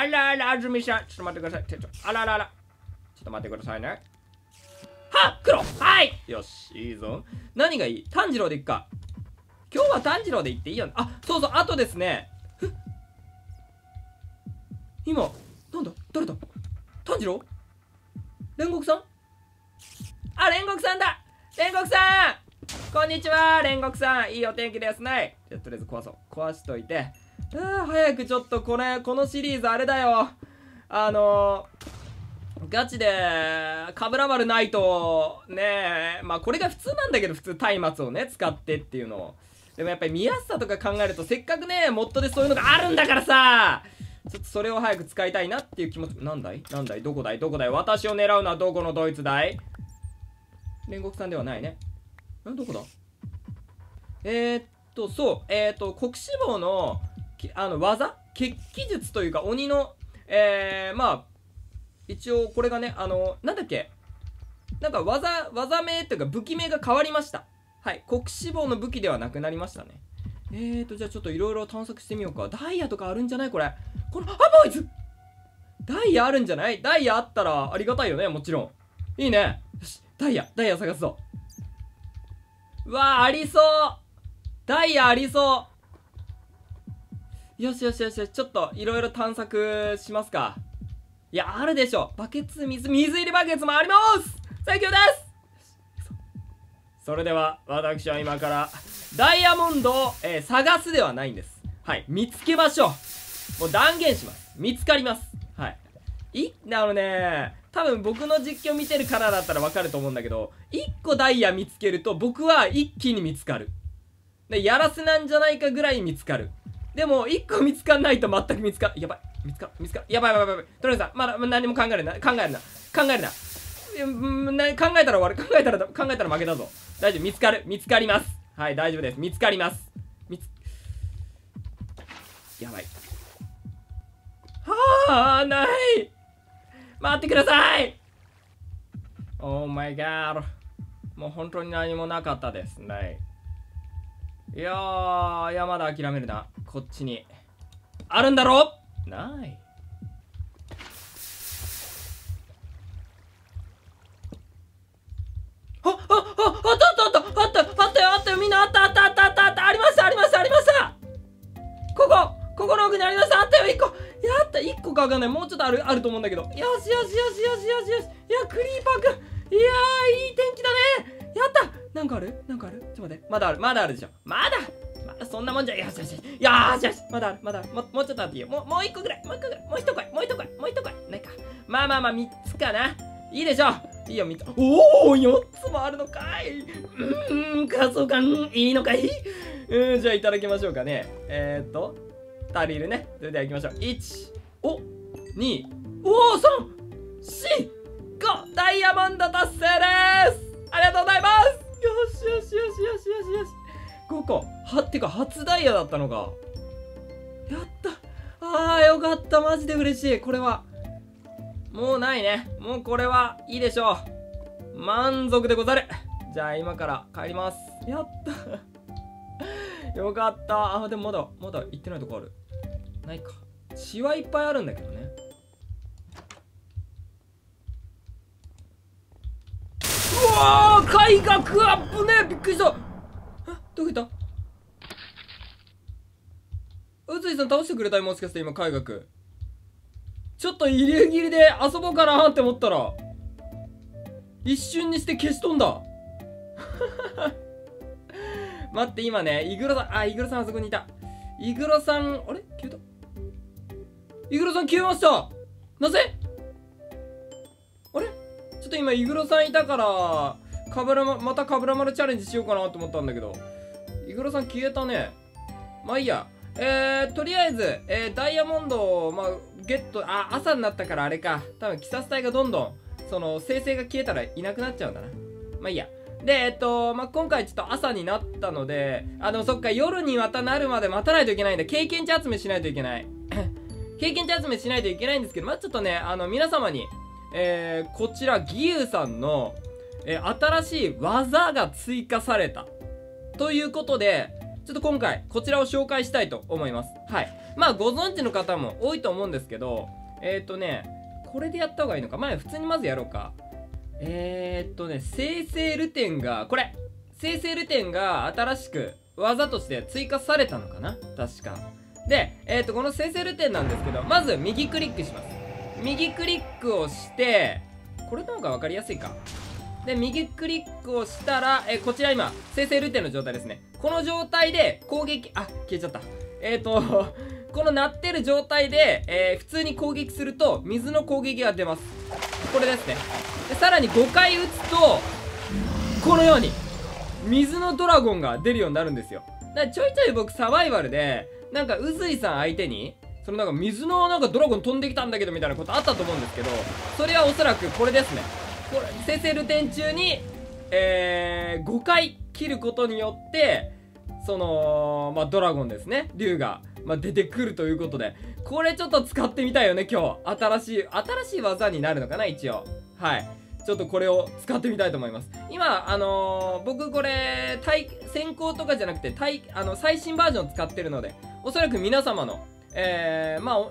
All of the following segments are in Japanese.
あらあら、安住さん。ちょっと待ってください、店長。あらあらあら。ちょっと待ってくださいね。はっ、黒。はい。よし、いいぞ。何がいい？炭治郎でいくか。今日は炭治郎でいっていいよね。あ、そうそう、あとですね。今、なんだ？誰だ？炭治郎？煉獄さん？あ、煉獄さんだ！煉獄さん！こんにちは、煉獄さん。いいお天気ですね。じゃあ、とりあえず壊そう。壊しといて。ああ、早くちょっとこのシリーズあれだよ。ガチで、かぶら丸ないと、ねえ、まあこれが普通なんだけど、普通松明をね、使ってっていうのを。でもやっぱり見やすさとか考えると、せっかくね、モッドでそういうのがあるんだからさ、ちょっとそれを早く使いたいなっていう気持ち。なんだいなんだいどこだいどこだい私を狙うのはどこのドイツだい煉獄さんではないね。え、どこだそう、黒死亡の、技血気術というか、鬼の、まあ、一応これがね、なんだっけ、なんか技名というか武器名が変わりました。はい、黒死亡の武器ではなくなりましたね。じゃあちょっといろいろ探索してみようか。ダイヤとかあるんじゃないこれ。この、あ、ボーイズ！ダイヤあるんじゃない？ダイヤあったらありがたいよね、もちろん。いいね。よし、ダイヤ探すぞ。うわー、ありそう！ダイヤありそう！よしよしよしよし、ちょっといろいろ探索しますか。いや、あるでしょ。バケツ、水入りバケツもあります！最強です！それでは、私は今から、ダイヤモンドを、探すではないんです。はい、見つけましょう。もう断言します。見つかります。はい。多分僕の実況見てるからだったらわかると思うんだけど、1個ダイヤ見つけると僕は一気に見つかる。で、やらせなんじゃないかぐらい見つかる。でも、1個見つかんないと全く見つかやばい。やばい。とりあえず、まだ何も考えたら終わる。考えたら負けだぞ。大丈夫。見つかります。はい、大丈夫です。見つかります。やばい。はぁ、ない。待ってください。Oh my god。もう本当に何もなかったですね。いやー、いやまだ諦めるな。こっちに。あるんだろ？ない。あったよみんなあったありましたここの奥にありました。あったよ1個。やった1個かわかんない。もうちょっとあると思うんだけど。よし。いやクリーパーくん、いやーいい天気だね。やった。なんかあるちょっと待って。まだあるでしょ。まだそんなもんじゃ。よしまだある。もうちょっとあっていいよ。もう1個ぐらい。もう1個ぐらいないか。まあ3つかな。いいでしょ。いいよ、3つ。おお、4つもあるのかい。仮想感いいのかい。じゃあいただきましょうかね。足りるね。それではいきましょう。1、お、2、お、3、4、5、ダイヤモンド達成です。ありがとうございます。よし。5個。はってか、初ダイヤだったのか。やった。ああ、よかった。マジで嬉しい。これは。もうないね。もうこれはいいでしょう。満足でござる。じゃあ今から帰ります。やった。よかった。あ、でもまだ行ってないとこある。ないか。血はいっぱいあるんだけどね。うわー、開学アップね。びっくりした。どこ行った？宇津井さん倒してくれた？もしかして今海学。ちょっとイリュー切りで遊ぼうかなーって思ったら一瞬にして消し飛んだ。待って、今ね、イグロさん、イグロさんあそこにいた。イグロさん、あれ消えた。イグロさん消えました。なぜあれ。ちょっと今イグロさんいたからまたかぶら丸チャレンジしようかなと思ったんだけど、イグロさん消えたね。まあいいや。とりあえず、ダイヤモンドを、まあ、ゲット、あ、朝になったからあれか。多分、鬼殺隊がどんどん、生成が消えたらいなくなっちゃうんだな。まあいいや。で、まあ、今回ちょっと朝になったので、でもそっか、夜にまたなるまで待たないといけないんで、経験値集めしないといけない。経験値集めしないといけないんですけど、まあ、ちょっとね、皆様に、こちら、義勇さんの、新しい技が追加された。ということで、ちょっと今回こちらを紹介したいと思います。はい。まあご存知の方も多いと思うんですけど、これでやった方がいいのか、普通にまずやろうか。生成ルテンが、これ生成ルテンが新しく技として追加されたのかな、確か。で、この生成ルテンなんですけど、まず右クリックします。右クリックをして、これの方が分かりやすいか。で、右クリックをしたら、こちら今、生成ルテンの状態ですね。この状態で攻撃、あ、消えちゃった。この鳴ってる状態で、普通に攻撃すると、水の攻撃が出ます。これですね。で、さらに5回打つと、このように、水のドラゴンが出るようになるんですよ。だからちょいちょい僕、サバイバルで、なんか、うずいさん相手に、そのなんか水のなんかドラゴン飛んできたんだけどみたいなことあったと思うんですけど、それはおそらくこれですね。これ、生成ルテン中に、5回切ることによって、その、ドラゴンですね。竜が、出てくるということで、これちょっと使ってみたいよね、今日。新しい技になるのかな、一応。はい。ちょっとこれを使ってみたいと思います。今、僕これ、先行とかじゃなくて、最新バージョン使ってるので、おそらく皆様の、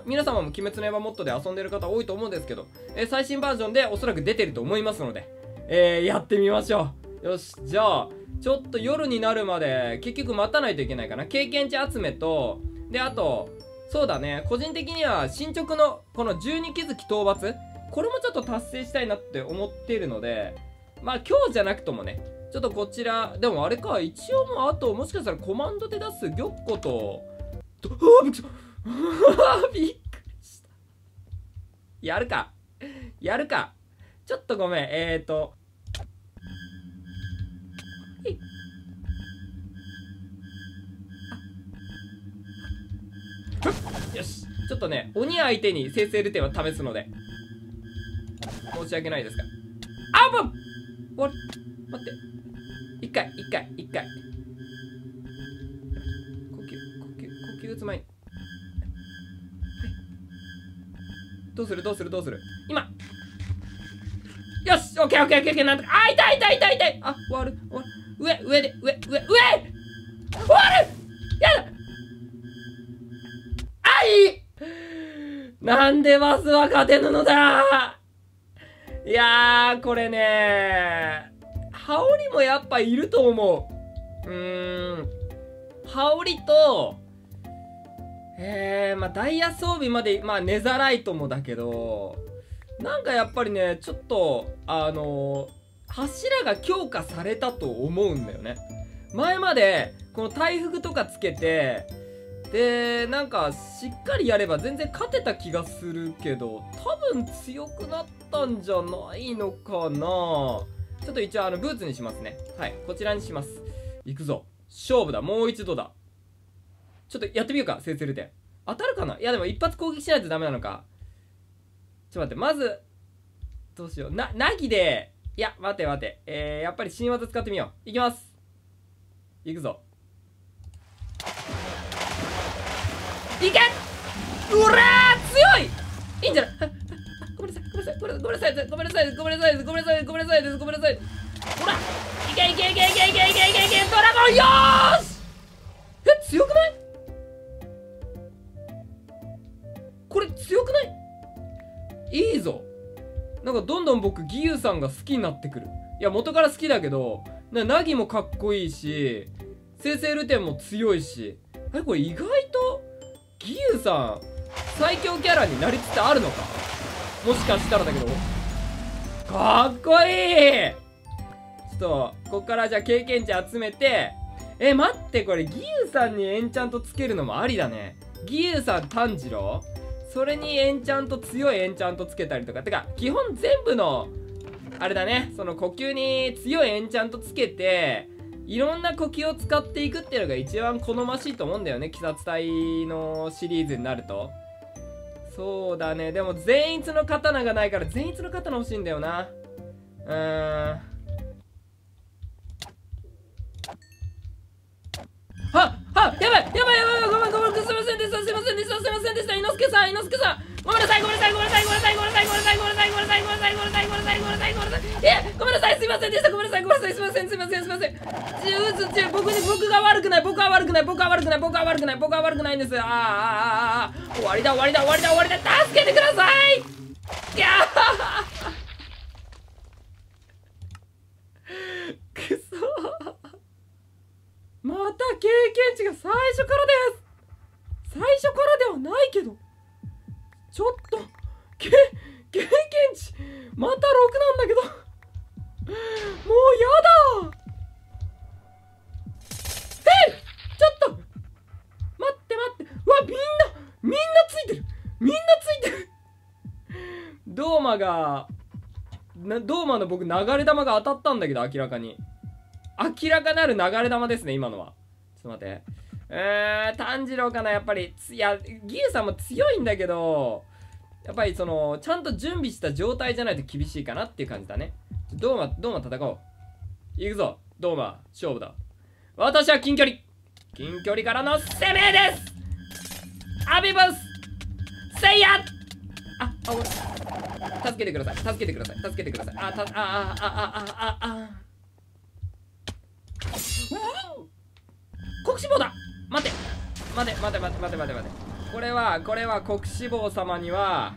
皆様も鬼滅の刃モッドで遊んでる方多いと思うんですけど、最新バージョンでおそらく出てると思いますので、やってみましょう。よし、じゃあ、ちょっと夜になるまで、結局待たないといけないかな。経験値集めと、で、あと、そうだね、個人的には進捗の、この12気づき討伐、これもちょっと達成したいなって思ってるので、今日じゃなくともね、ちょっとこちら、でもあれか、一応もうあと、もしかしたらコマンドで出す玉子と、びっくりした。やるか。ちょっとごめん。よし。ちょっとね、鬼相手に生成ルテンを試すので。申し訳ないですが。あ、もう待って。一回。呼吸打つ前に。どうする今よし OKOKOK なんとか、あ、痛いあ、終わる上で終わる、やだ、あい、なんでバスは勝てぬのだ。いやー、これねー、羽織もやっぱいると思う。羽織とダイヤ装備まで、ネザライトもだけど、なんかやっぱりね、ちょっと、柱が強化されたと思うんだよね。前まで、この体服とかつけて、で、なんか、しっかりやれば全然勝てた気がするけど、多分強くなったんじゃないのかな。ちょっと一応、ブーツにしますね。はい、こちらにします。行くぞ。勝負だ。もう一度だ。ちょっとやってみようか、生成ルテン。当たるかな?いやでも一発攻撃しないとダメなのか。ちょっと待って、まず、どうしよう。なぎで、いや、待て。やっぱり新技使ってみよう。いきます。いくぞ。いけ!うらー!強い!いいんじゃない?ごめんなさい。ほら!いけ!ドラゴンよーし!強くない?これ強くない？いいぞ。なんかどんどん僕、義勇さんが好きになってくる。いや、元から好きだけど、ナギもかっこいいし、生成ルテンも強いし、あれこれ意外と、義勇さん、最強キャラになりつつあるのか?もしかしたらだけど、かっこいい!ちょっと、こっからじゃあ経験値集めて、待って、これ、義勇さんにエンチャントつけるのもありだね。義勇さん、炭治郎?それにエンチャント、強いエンチャントつけたりとか。てか、基本全部の、あれだね、その呼吸に強いエンチャントつけて、いろんな呼吸を使っていくっていうのが一番好ましいと思うんだよね。鬼殺隊のシリーズになると。そうだね。でも、善逸の刀がないから、善逸の刀欲しいんだよな。やばい、すいませんでした、伊之助さん、ごめんなさい、え、ごめんなさい、すいませんでした。ごめんなさい、ごめんなさい、すいません。僕が悪くない、僕は悪くないんです。終わりだ。助けてください。ギャーくそー。また経験値が最初からです。最初からではないけど、ちょっと経験値また6なんだけど、もうやだ。えい、ちょっと待って、うわ、みんなついてる。ドーマの僕流れ玉が当たったんだけど、明らかなる流れ玉ですね、今のは。ちょっと待って、炭治郎かな、やっぱり。いや、義勇さんも強いんだけど、やっぱりそのちゃんと準備した状態じゃないと厳しいかなっていう感じだね。ドーマ戦おう。行くぞドーマ、勝負だ。私は近距離からの攻めです。アビブスせいや、助けてください。国志望だ。待て、これは国志望様には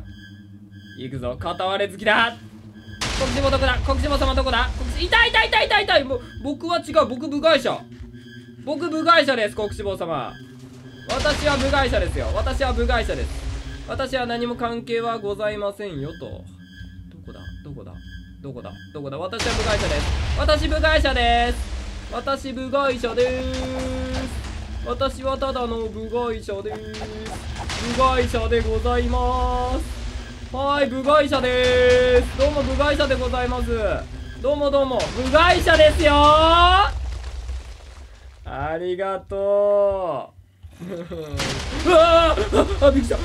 行くぞ。片割れ好きだ。国志望どこだ、国志望様どこだ。痛い。もう僕は違う、僕部外者です。国志望様、私は部外者ですよ。私は何も関係はございませんよと。どこだ。私部外者です。私はただの部外者でーす。部外者でございまーす。はーい、部外者でーす。どうも部外者でございます。どうも、部外者ですよー。ありがとう。うわー、びっくりした。